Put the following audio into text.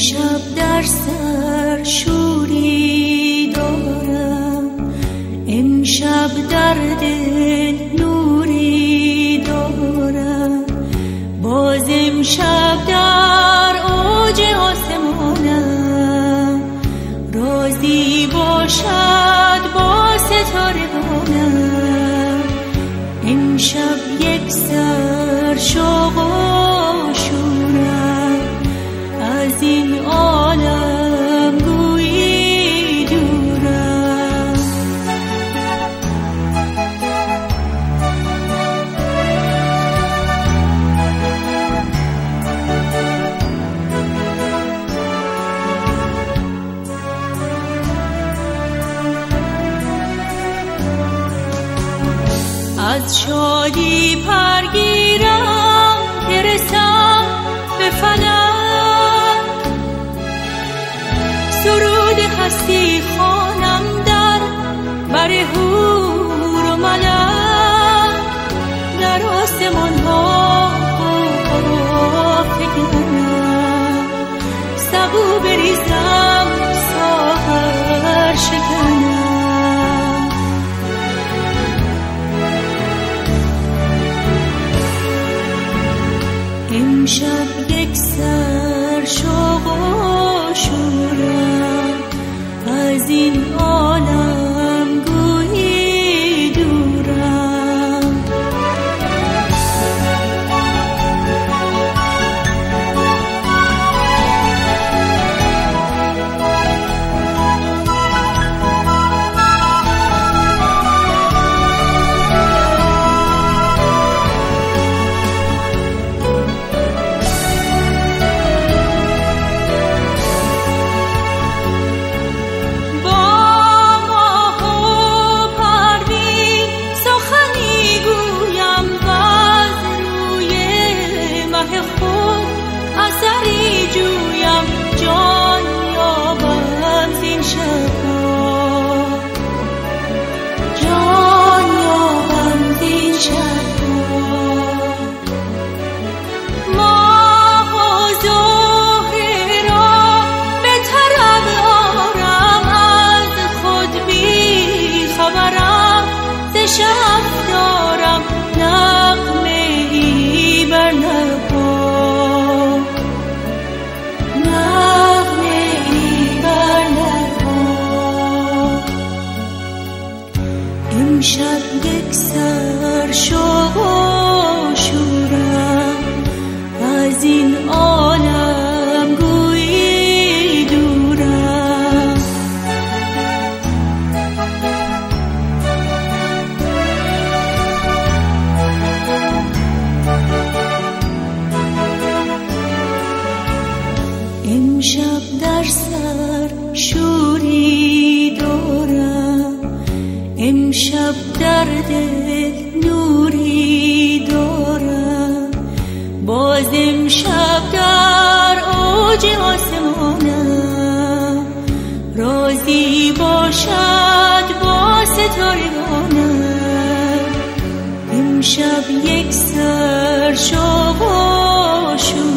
امشب در سر شوری دارم، امشب در دل نوری دارم، باز امشب در اوج آسمانم، رازی باشد با ستاره بانم، امشب یک سر شوق از شادی پرگیرم که رسم به فلک، سرود هستی خوانم در بر حور و ملک، در آسمان ها فکنم سبو بریزم ساغر شکنم، امشب یک سر شوق و شورم، از این عالم گویی دورم. امشب یک سر شوق و شورم، از این عالم گویی دورم. امشب در سر شوری دارم، امشب در دل نوری دارم، باز امشب در اوج آسمانم، رازی باشد با ستاره بانم، امشب یک سر شوق و شور.